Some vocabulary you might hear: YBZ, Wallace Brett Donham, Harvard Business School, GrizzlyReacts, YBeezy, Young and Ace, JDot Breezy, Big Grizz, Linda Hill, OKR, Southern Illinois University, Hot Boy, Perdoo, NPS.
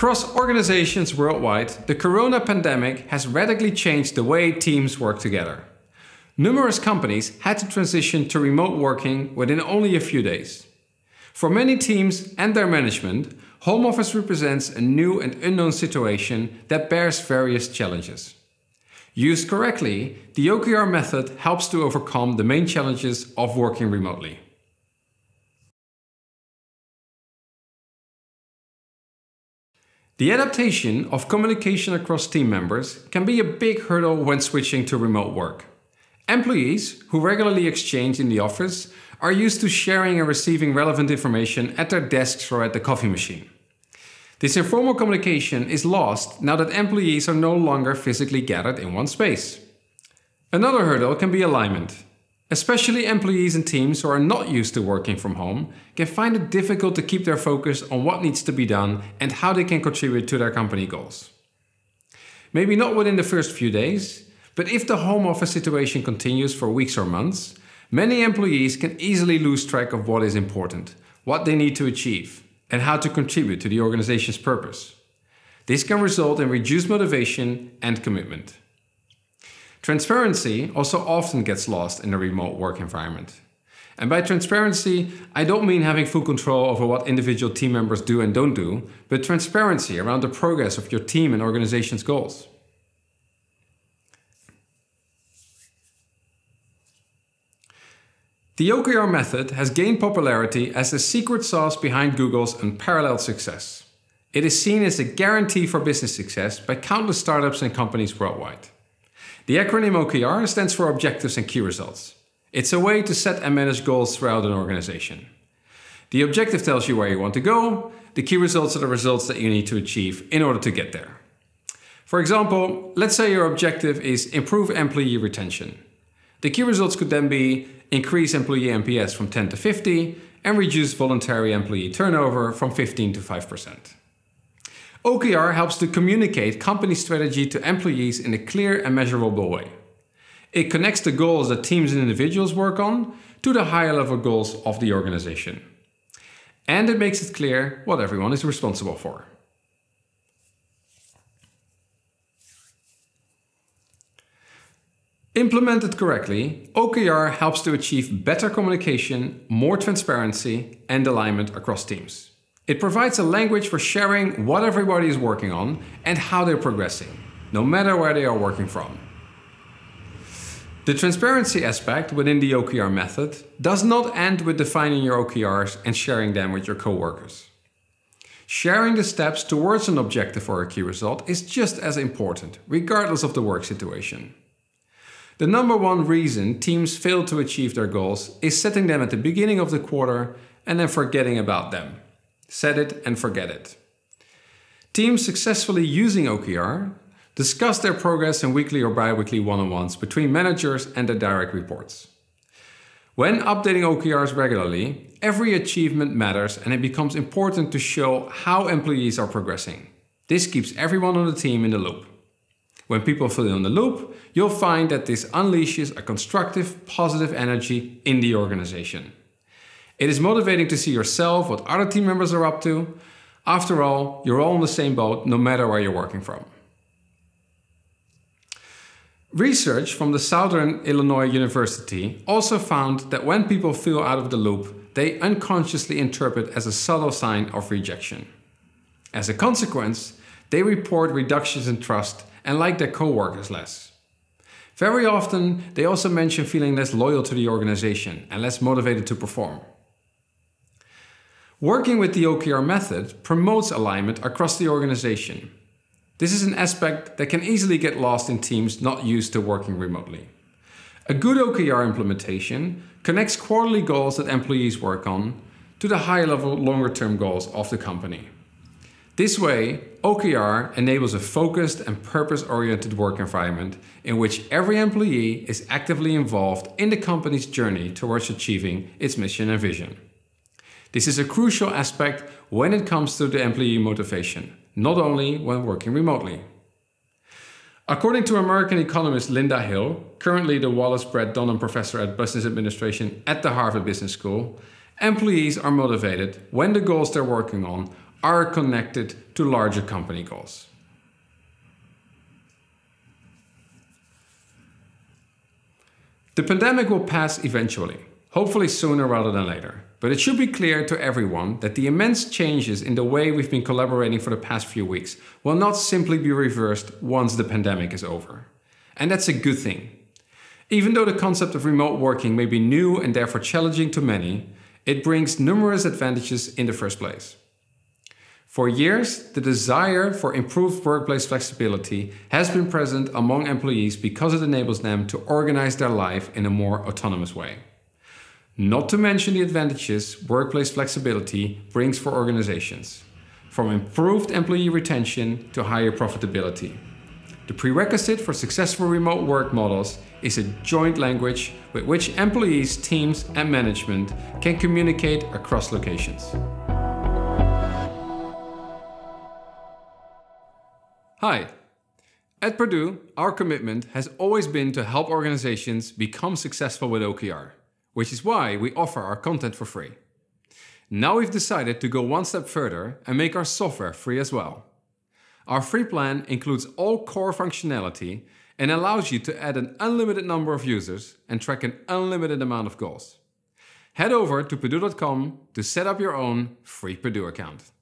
Across organizations worldwide, the corona pandemic has radically changed the way teams work together. Numerous companies had to transition to remote working within only a few days. For many teams and their management, home office represents a new and unknown situation that bears various challenges. Used correctly, the OKR method helps to overcome the main challenges of working remotely. The adaptation of communication across team members can be a big hurdle when switching to remote work. Employees, who regularly exchange in the office, are used to sharing and receiving relevant information at their desks or at the coffee machine. This informal communication is lost now that employees are no longer physically gathered in one space. Another hurdle can be alignment. Especially employees and teams who are not used to working from home can find it difficult to keep their focus on what needs to be done and how they can contribute to their company goals. Maybe not within the first few days, but if the home office situation continues for weeks or months, many employees can easily lose track of what is important, what they need to achieve, and how to contribute to the organization's purpose. This can result in reduced motivation and commitment. Transparency also often gets lost in a remote work environment. And by transparency, I don't mean having full control over what individual team members do and don't do, but transparency around the progress of your team and organization's goals. The OKR method has gained popularity as the secret sauce behind Google's unparalleled success. It is seen as a guarantee for business success by countless startups and companies worldwide. The acronym OKR stands for Objectives and Key Results. It's a way to set and manage goals throughout an organization. The objective tells you where you want to go. The key results are the results that you need to achieve in order to get there. For example, let's say your objective is improve employee retention. The key results could then be increase employee NPS from 10 to 50 and reduce voluntary employee turnover from 15 to 5%. OKR helps to communicate company strategy to employees in a clear and measurable way. It connects the goals that teams and individuals work on to the higher level goals of the organization. And it makes it clear what everyone is responsible for. Implemented correctly, OKR helps to achieve better communication, more transparency, and alignment across teams. It provides a language for sharing what everybody is working on and how they're progressing, no matter where they are working from. The transparency aspect within the OKR method does not end with defining your OKRs and sharing them with your coworkers. Sharing the steps towards an objective or a key result is just as important, regardless of the work situation. The number one reason teams fail to achieve their goals is setting them at the beginning of the quarter and then forgetting about them. Set it and forget it. Teams successfully using OKR discuss their progress in weekly or bi-weekly one-on-ones between managers and their direct reports. When updating OKRs regularly, every achievement matters and it becomes important to show how employees are progressing. This keeps everyone on the team in the loop. When people feel in the loop, you'll find that this unleashes a constructive, positive energy in the organization. It is motivating to see yourself, what other team members are up to. After all, you're all in the same boat, no matter where you're working from. Research from the Southern Illinois University also found that when people feel out of the loop, they unconsciously interpret as a subtle sign of rejection. As a consequence, they report reductions in trust and like their coworkers less. Very often, they also mention feeling less loyal to the organization and less motivated to perform. Working with the OKR method promotes alignment across the organization. This is an aspect that can easily get lost in teams not used to working remotely. A good OKR implementation connects quarterly goals that employees work on to the higher level, longer term goals of the company. This way, OKR enables a focused and purpose-oriented work environment in which every employee is actively involved in the company's journey towards achieving its mission and vision. This is a crucial aspect when it comes to the employee motivation, not only when working remotely. According to American economist Linda Hill, currently the Wallace Brett Donham Professor at Business Administration at the Harvard Business School, employees are motivated when the goals they're working on are connected to larger company goals. The pandemic will pass eventually, hopefully sooner rather than later. But it should be clear to everyone that the immense changes in the way we've been collaborating for the past few weeks will not simply be reversed once the pandemic is over. And that's a good thing. Even though the concept of remote working may be new and therefore challenging to many, it brings numerous advantages in the first place. For years, the desire for improved workplace flexibility has been present among employees because it enables them to organize their life in a more autonomous way. Not to mention the advantages workplace flexibility brings for organizations, from improved employee retention to higher profitability. The prerequisite for successful remote work models is a joint language with which employees, teams, and management can communicate across locations. Hi, at Perdoo, our commitment has always been to help organizations become successful with OKR, which is why we offer our content for free. Now we've decided to go one step further and make our software free as well. Our free plan includes all core functionality and allows you to add an unlimited number of users and track an unlimited amount of goals. Head over to perdoo.com to set up your own free Perdoo account.